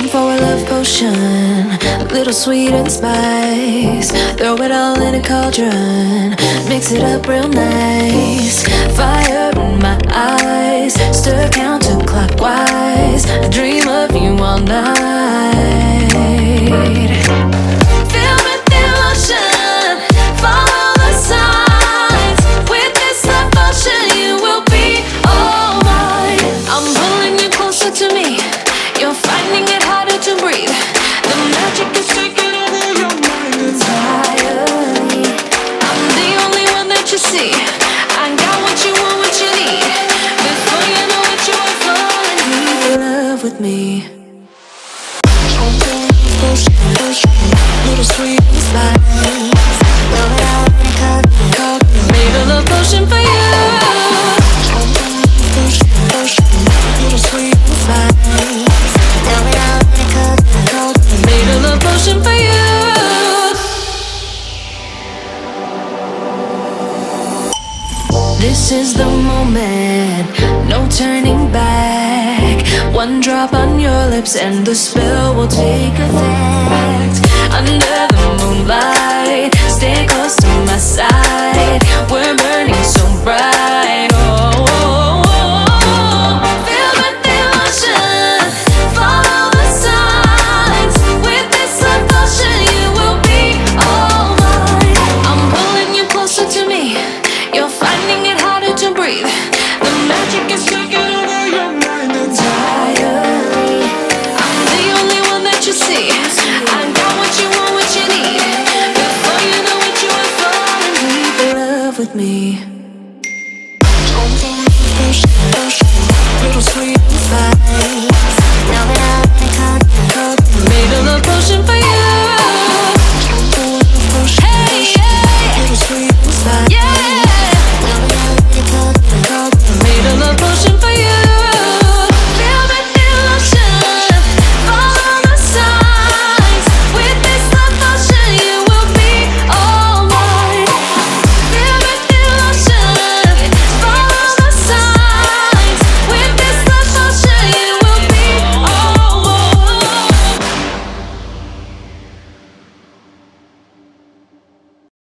time for a love potion, a little sweet and spice. Throw it all in a cauldron, mix it up real nice. Fire in my eyes, stir counterclockwise. I dream of you all night. Fill with the ocean, follow the signs. With this love potion you will be all mine. I'm pulling you closer to me, you're finding it harder to breathe. The magic is taking over your mind entirely. I'm the only one that you see. I got what you want, what you need. Before you know it, you are falling in love with me. Little sweet smile. Made a love potion for you. Little sweet smile. Made a love potion for you. This is the moment, no turning back. One drop on your lips and the spell will take effect. Under the moonlight, stay close to my side. We're burning so bright. Oh, oh, oh, oh. Feel with the ocean, follow the signs. With this love potion, you will be all mine. I'm pulling you closer to me, you're finding it harder to breathe. The magic is taking over your mind entirely. I'm the only one that you see. I got what you want, what you need. Before you know it, you are falling in love with me.